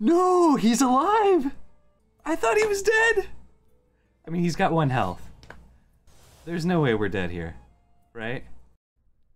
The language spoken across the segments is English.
No, he's alive! I thought he was dead! I mean, he's got 1 health. There's no way we're dead here, right?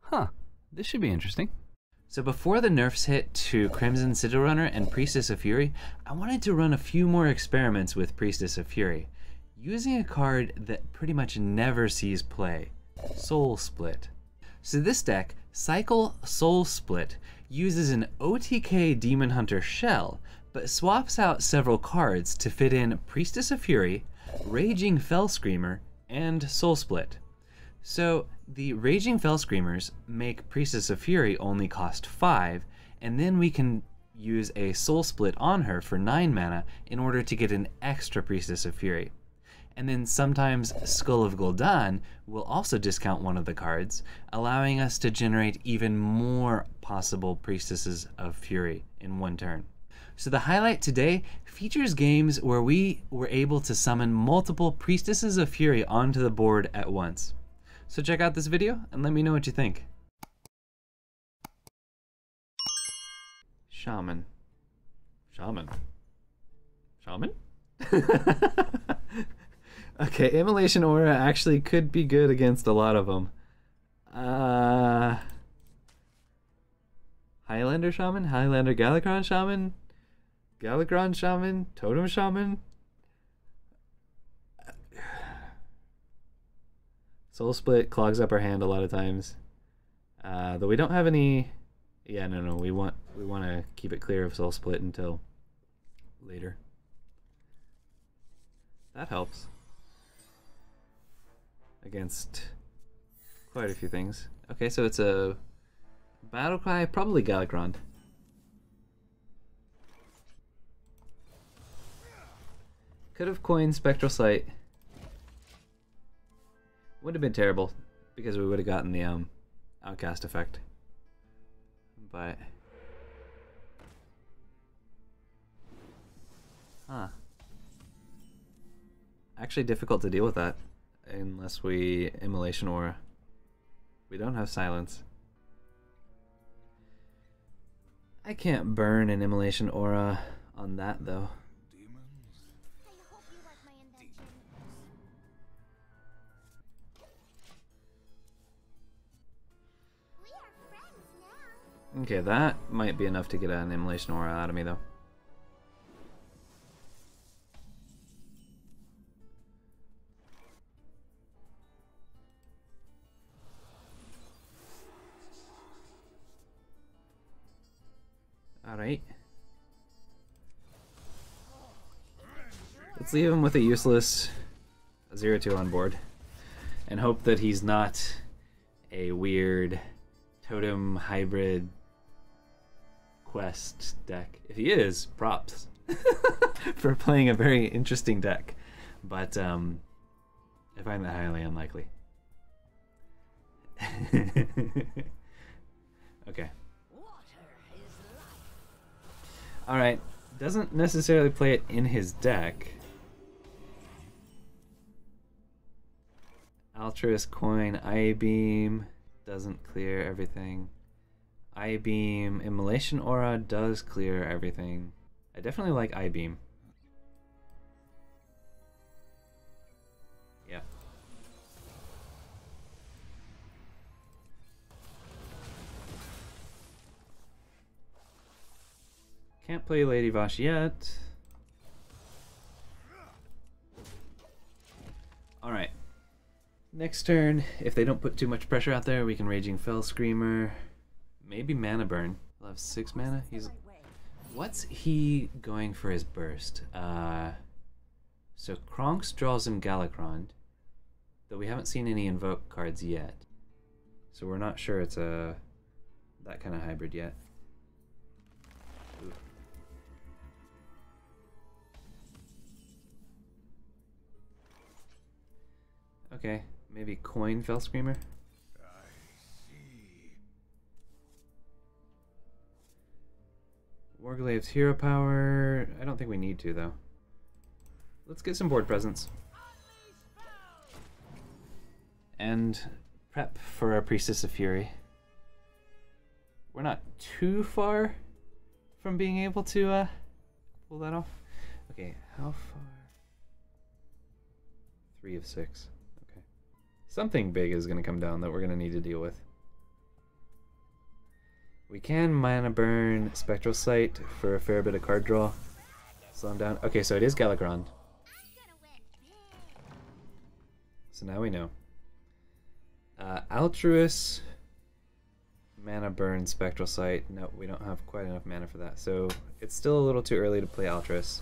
Huh, this should be interesting. So before the nerfs hit to Crimson Sigil Runner and Priestess of Fury, I wanted to run a few more experiments with Priestess of Fury, using a card that pretty much never sees play, Soul Split. So this deck, Cycle Soul Split, uses an OTK Demon Hunter shell, but swaps out several cards to fit in Priestess of Fury, Raging Felscreamer, and Soul Split. So the Raging Felscreamers make Priestess of Fury only cost 5, and then we can use a Soul Split on her for 9 mana in order to get an extra Priestess of Fury. And then sometimes Skull of Gul'dan will also discount one of the cards, allowing us to generate even more possible Priestesses of Fury in one turn. So the highlight today features games where we were able to summon multiple Priestesses of Fury onto the board at once. So check out this video and let me know what you think. Shaman. Shaman. Shaman? Okay, Immolation Aura actually could be good against a lot of them. Highlander Shaman? Highlander Galakrond Shaman? Galakrond Shaman? Totem Shaman? Soul Split clogs up our hand a lot of times. Though we don't have any... Yeah, no, we want to keep it clear of Soul Split until later. That helps. Against quite a few things. Okay, so it's a battle cry, probably Galakrond. Could have coined Spectral Sight. Would have been terrible because we would have gotten the outcast effect. But huh. Actually difficult to deal with that. Unless we Immolation Aura. We don't have Silence. I can't burn an Immolation Aura on that though. Okay, that might be enough to get an Immolation Aura out of me though. Alright. Let's leave him with a useless 0-2 on board and hope that he's not a weird totem hybrid quest deck. If he is, props for playing a very interesting deck, but I find that highly unlikely. Okay. Alright, doesn't necessarily play it in his deck. Altruis coin, I Beam, doesn't clear everything. I Beam, Immolation Aura does clear everything. I definitely like I Beam. Yeah. Can't play Lady Vash yet. Alright. Next turn, if they don't put too much pressure out there, we can Raging Felscreamer. Maybe Mana Burn. He'll have 6 mana. He's... What's he going for his burst? So Kronx draws him Galakrond, though we haven't seen any Invoke cards yet. So we're not sure it's a... that kind of hybrid yet. Okay, maybe coin Felscreamer. I see. Warglave's hero power. I don't think we need to though. Let's get some board presence. And prep for our Priestess of Fury. We're not too far from being able to pull that off? Okay, how far? 3 of 6. Okay. Something big is going to come down that we're going to need to deal with. We can Mana Burn Spectral Sight for a fair bit of card draw. Slow him down. Okay, so it is Galakrond. So now we know. Altruis, Mana Burn, Spectral Sight. No, we don't have quite enough mana for that. So it's still a little too early to play Altruis.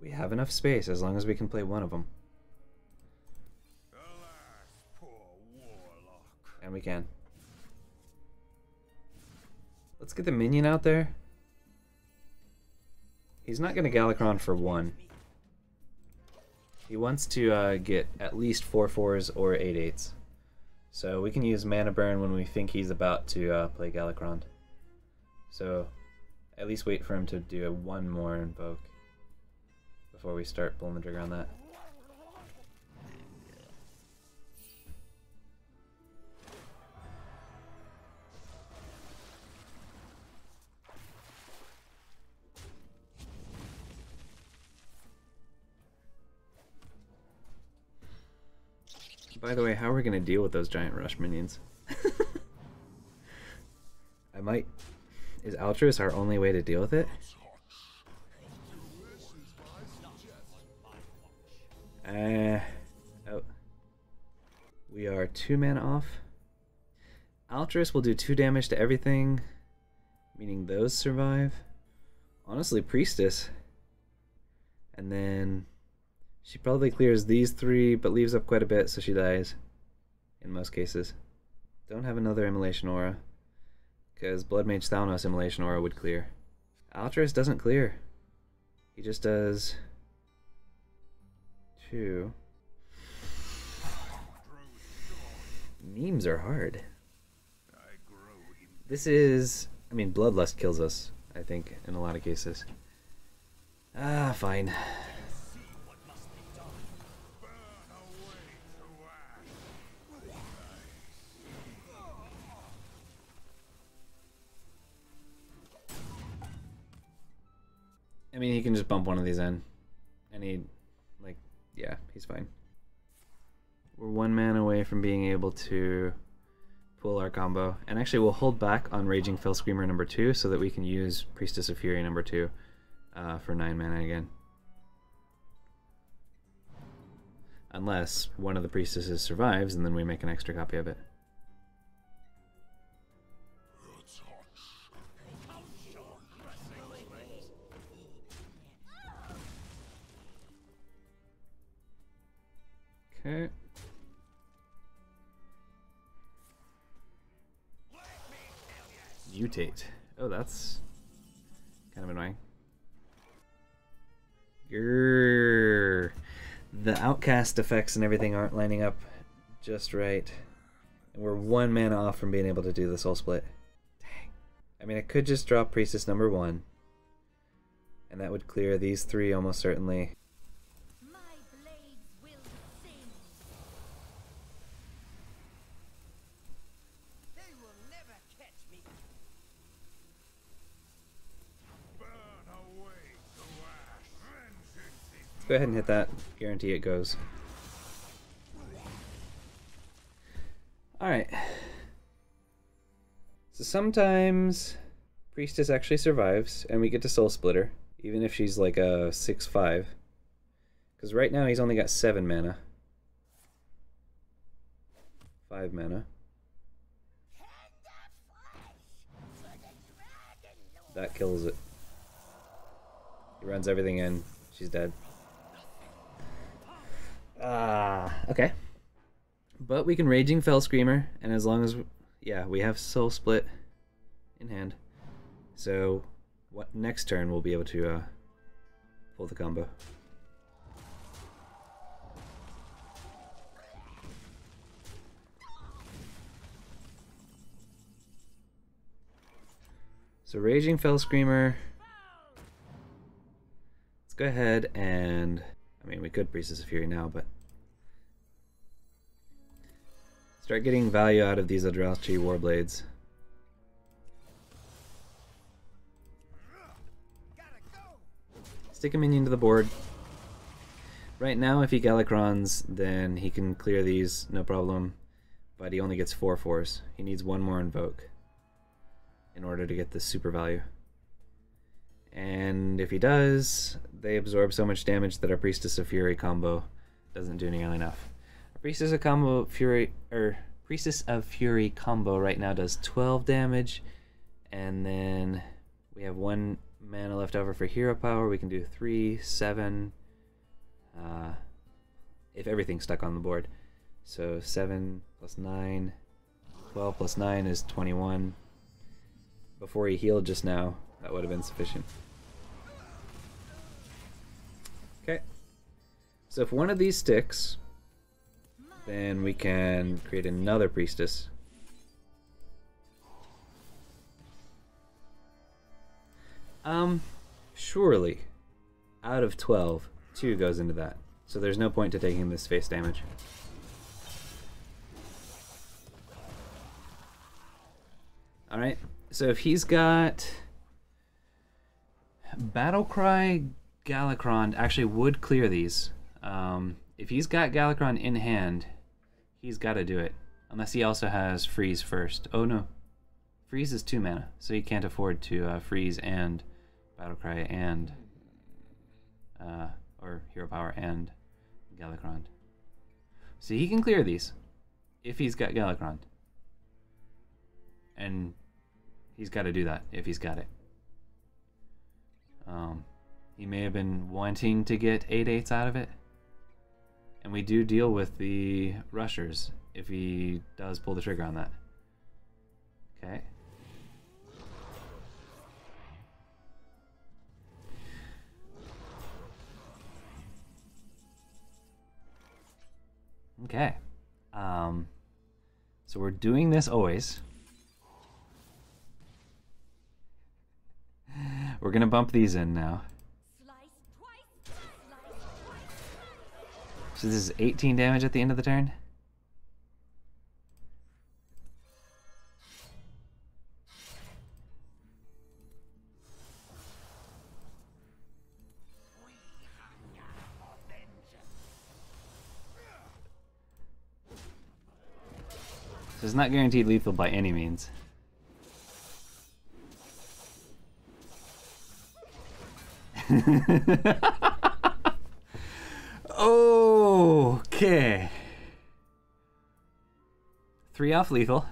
We have enough space as long as we can play one of them. And we can. Let's get the minion out there. He's not going to Galakrond for 1. He wants to get at least 4/4s or 8/8s. So we can use Mana Burn when we think he's about to play Galakrond. So at least wait for him to do one more invoke before we start pulling the trigger on that. By the way, how are we going to deal with those giant rush minions? I might... Is Altruis our only way to deal with it? Oh. We are 2 mana off. Altruis will do 2 damage to everything, meaning those survive. Honestly, Priestess. And then... she probably clears these 3, but leaves up quite a bit, so she dies. In most cases. Don't have another Immolation Aura, because Bloodmage Thalnos Immolation Aura would clear. Altruis doesn't clear. He just does... 2. Memes are hard. This is... I mean, Bloodlust kills us, I think, in a lot of cases. Ah, fine. I mean, he can just bump one of these in, and he, like, yeah, he's fine. We're 1 man away from being able to pull our combo, and actually we'll hold back on Raging Felscreamer #2 so that we can use Priestess of Fury #2 for 9 mana again. Unless one of the priestesses survives, and then we make an extra copy of it. Okay. Mutate. Oh, that's kind of annoying. Grrr. The outcast effects and everything aren't lining up just right. And we're 1 mana off from being able to do the Soul Split. Dang. I mean, I could just drop Priestess #1. And that would clear these 3 almost certainly. Go ahead and hit that. Guarantee it goes. Alright. So sometimes Priestess actually survives, and we get to Soul Splitter, even if she's like a 6/5. Because right now he's only got 7 mana. 5 mana. That kills it. He runs everything in. She's dead. Okay. But we can Raging Felscreamer, and as long as... yeah, we have Soul Split in hand. So, what next turn we'll be able to pull the combo. So Raging Felscreamer... let's go ahead and... I mean, we could Priestess of Fury now, but Start getting value out of these Aldrachi Warblades. Stick a minion to the board. Right now, if he Galakrons, then he can clear these, no problem. But he only gets 4 force. He needs one more Invoke in order to get the super value. And if he does, they absorb so much damage that our Priestess of Fury combo doesn't do nearly enough. Our Priestess of Fury combo right now does 12 damage, and then we have 1 mana left over for hero power. We can do 3, 7, if everything's stuck on the board. So 7 plus 9, 12 plus 9 is 21. Before he healed just now, that would have been sufficient. Okay. So if one of these sticks, then we can create another priestess. Surely, out of 12, 2 goes into that. So there's no point to taking this face damage. Alright, so if he's got Battlecry Galakrond, actually would clear these. If he's got Galakrond in hand, he's got to do it. Unless he also has Freeze first. Oh no, Freeze is 2 mana, so he can't afford to Freeze and Battlecry and or Hero Power and Galakrond. So he can clear these if he's got Galakrond. And he's got to do that if he's got it. He may have been wanting to get 8/8s out of it. And we do deal with the rushers if he does pull the trigger on that. Okay. Okay. So we're doing this always. We're gonna bump these in now. So this is 18 damage at the end of the turn. So it's not guaranteed lethal by any means. Okay. 3 off lethal.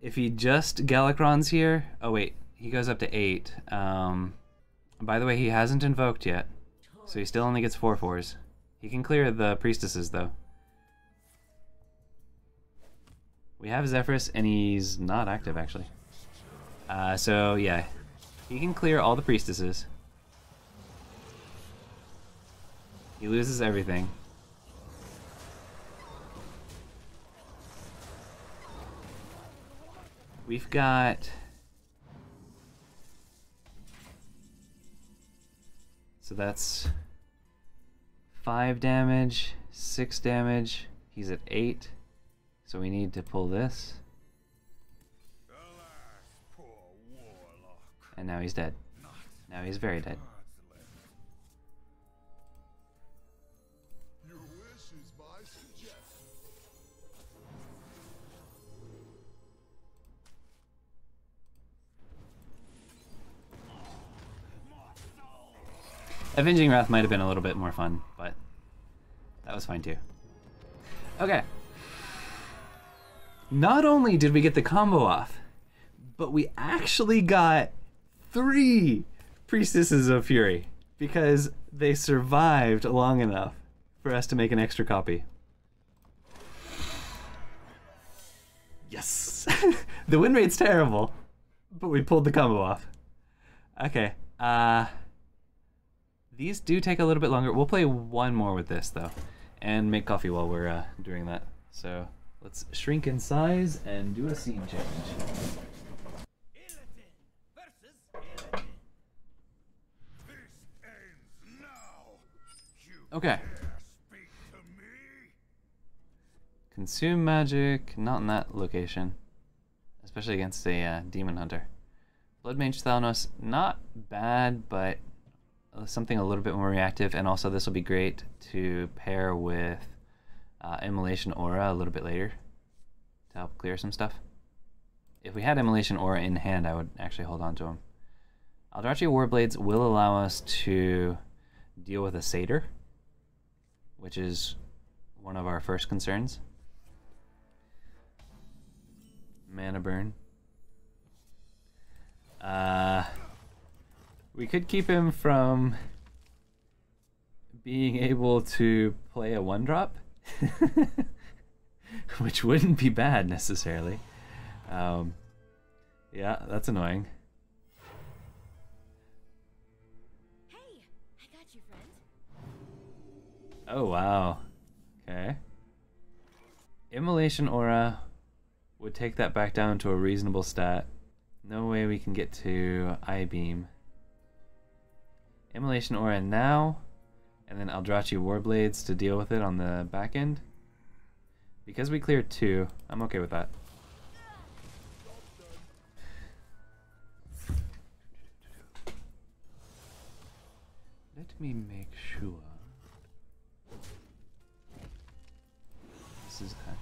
If he just Galakrons here, oh wait, he goes up to 8. By the way, he hasn't invoked yet, so he still only gets 4 fours. He can clear the priestesses though. We have Zephyrus, and he's not active actually. So yeah. He can clear all the priestesses. He loses everything. We've got... So that's 5 damage, 6 damage. He's at 8. So we need to pull this. And now he's dead. Now he's very dead. Avenging Wrath might have been a little bit more fun, but that was fine too. Okay. Not only did we get the combo off, but we actually got 3 Priestesses of Fury because they survived long enough for us to make an extra copy. Yes! The win rate's terrible, but we pulled the combo off. Okay, these do take a little bit longer. We'll play one more with this though and make coffee while we're doing that. So let's shrink in size and do a scene change. Okay. Consume magic, not in that location. Especially against a Demon Hunter. Bloodmage Thalnos, not bad, but something a little bit more reactive, and also this will be great to pair with Immolation Aura a little bit later to help clear some stuff. If we had Immolation Aura in hand, I would actually hold on to him. Aldrachi Warblades will allow us to deal with a Satyr, which is one of our first concerns. Mana Burn. We could keep him from being able to play a 1-drop, which wouldn't be bad necessarily. Yeah, that's annoying. Hey, I got you, friend. Oh wow. Okay. Immolation Aura would take that back down to a reasonable stat. No way we can get to I Beam. Immolation Aura now, and then Aldrachi Warblades to deal with it on the back end. Because we cleared 2, I'm okay with that. Let me make sure this is active.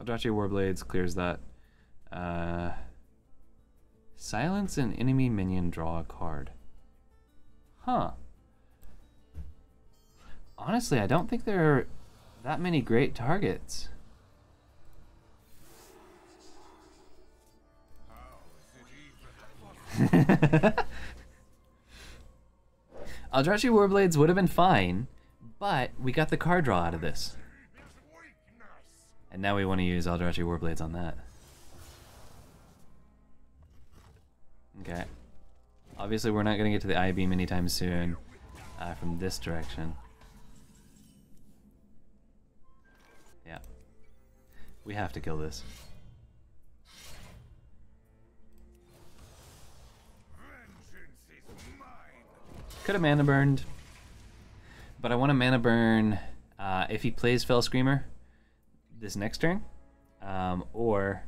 Aldrachi Warblades clears that. Silence an enemy minion, draw a card. Huh. Honestly, I don't think there are that many great targets. Aldrachi Warblades would have been fine, but we got the card draw out of this. And now we want to use Aldrachi Warblades on that. Okay. Obviously, we're not going to get to the I Beam anytime soon from this direction. Yeah. We have to kill this. Could have Mana Burned. But I want to Mana Burn if he plays Felscreamer this next turn. Or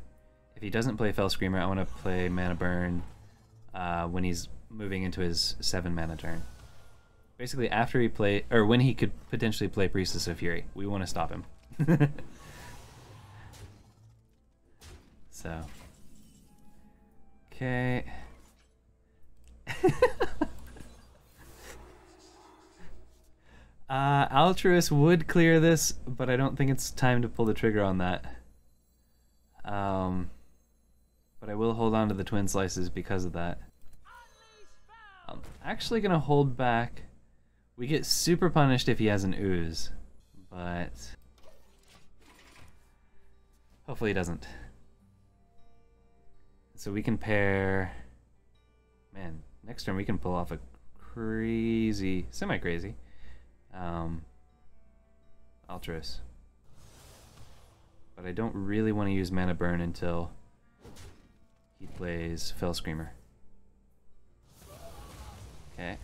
if he doesn't play Felscreamer, I want to play Mana Burn when he's moving into his 7-mana turn. Basically after he play, or when he could potentially play Priestess of Fury. We want to stop him. So. Okay. Altruis would clear this, but I don't think it's time to pull the trigger on that. But I will hold on to the Twin Slices because of that. I'm actually going to hold back. We get super punished if he has an Ooze, but hopefully he doesn't. So we can pair... Man, next turn we can pull off a crazy, semi-crazy, Altruis. But I don't really want to use Mana Burn until... he plays Felscreamer. Okay.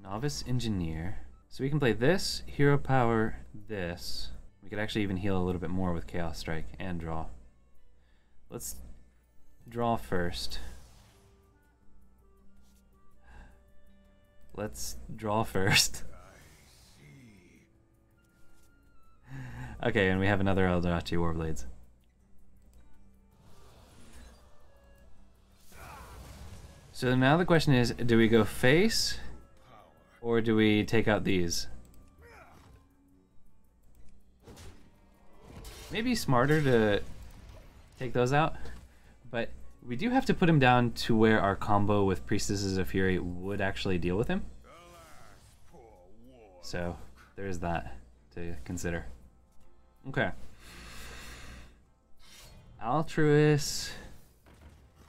Novice Engineer. So we can play this, Hero Power, this. We could actually even heal a little bit more with Chaos Strike and draw. Let's draw first. Let's draw first. Okay, and we have another Aldrachi Warblades. So now the question is, do we go face, or do we take out these? Maybe smarter to take those out, but we do have to put him down to where our combo with Priestesses of Fury would actually deal with him. So there's that to consider. Okay. Altruis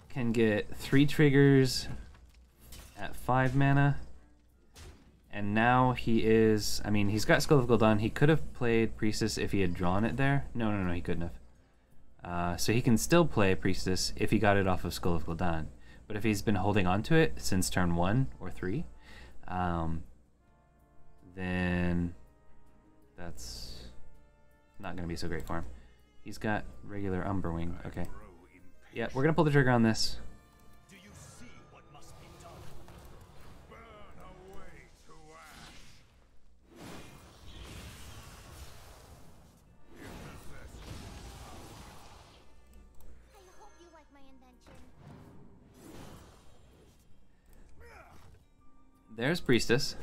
can get 3 triggers at 5 mana. And now he is, I mean, he's got Skull of Gul'dan. He could have played Priestess if he had drawn it there. No, no, no, he couldn't have. So he can still play Priestess if he got it off of Skull of Gul'dan. But if he's been holding on to it since turn 1 or 3, then that's not going to be so great for him. He's got regular Umberwing. Okay. Yeah, we're going to pull the trigger on this. There's Priestess.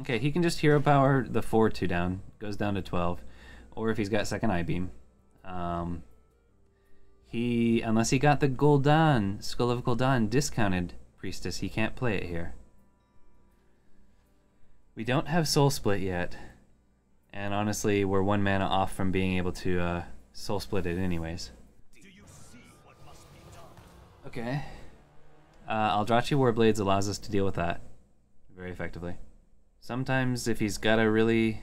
Okay, he can just hero power the 4/2 down, goes down to 12, or if he's got second I beam. Unless he got the Gul'dan, Skull of Gul'dan discounted Priestess, he can't play it here. We don't have Soul Split yet, and honestly, we're 1 mana off from being able to Soul Split it anyways. Okay. Aldrachi Warblades allows us to deal with that very effectively. Sometimes if he's got a really,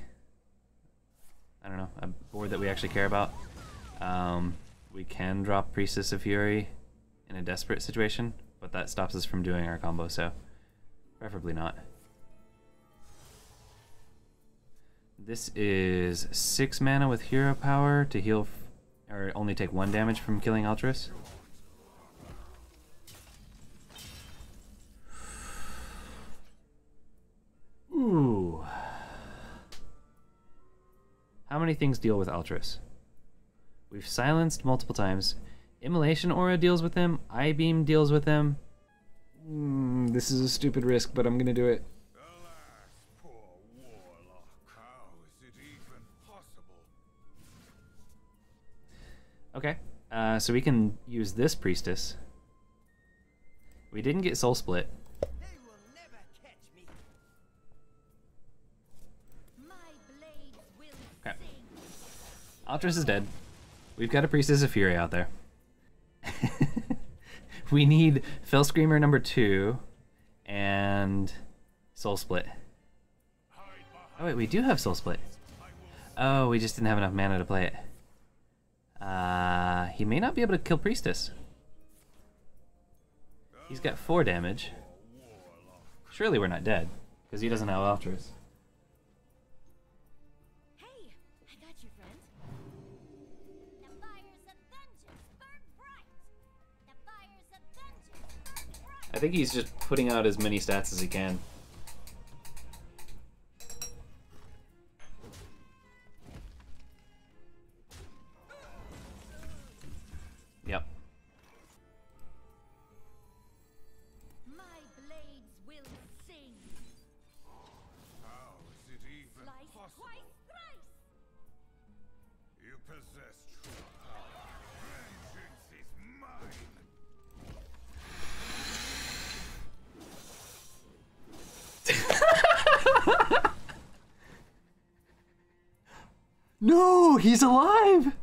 a board that we actually care about, we can drop Priestess of Fury in a desperate situation, but that stops us from doing our combo, so preferably not. This is 6 mana with hero power to heal, or only take 1 damage from killing Altruis. Ooh. How many things deal with Altruis? We've silenced multiple times. Immolation Aura deals with him. I Beam deals with him. This is a stupid risk, but I'm gonna do it. Alas, poor warlock. How is it even possible? Okay, so we can use this Priestess. We didn't get Soul Split. Altruis is dead. We've got a Priestess of Fury out there. We need Felscreamer #2 and Soul Split. Oh wait, we do have Soul Split. Oh, we just didn't have enough mana to play it. He may not be able to kill Priestess. He's got 4 damage. Surely we're not dead, because he doesn't have Altruis. I think he's just putting out as many stats as he can. Yep. My blades will sing. How is it even possible? You possess true power. Vengeance is mine. No, he's alive!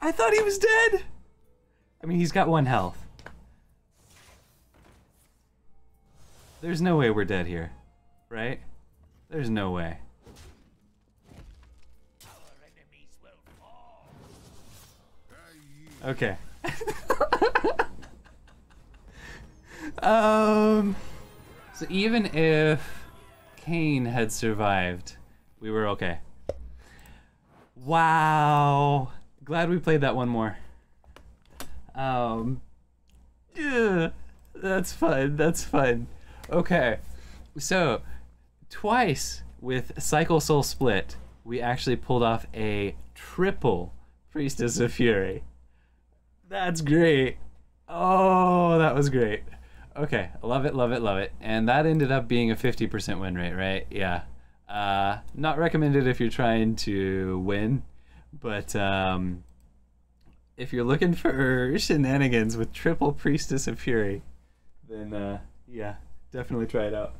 I thought he was dead! I mean, he's got 1 health. There's no way we're dead here, right? There's no way. Okay. So even if Kane had survived, we were okay. Wow. Glad we played that one more. Yeah, that's fun. That's fun. Okay. So, twice with Cycle Soul Split, we actually pulled off a triple Priestess of Fury. That's great. Oh, that was great. Okay, love it, love it, love it. And that ended up being a 50% win rate, right? Yeah. Not recommended if you're trying to win, but if you're looking for shenanigans with triple Priestess of Fury, then yeah, definitely try it out.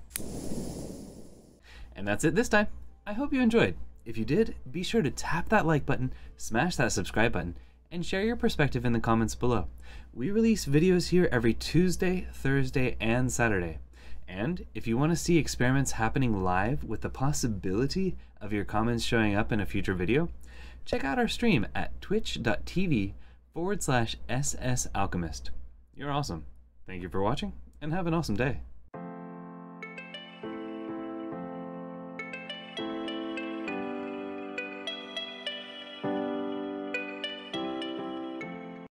And that's it this time. I hope you enjoyed. If you did, be sure to tap that like button, smash that subscribe button, and share your perspective in the comments below. We release videos here every Tuesday, Thursday, and Saturday. And if you want to see experiments happening live with the possibility of your comments showing up in a future video, check out our stream at twitch.tv/SSAlchemist. You're awesome. Thank you for watching, and have an awesome day.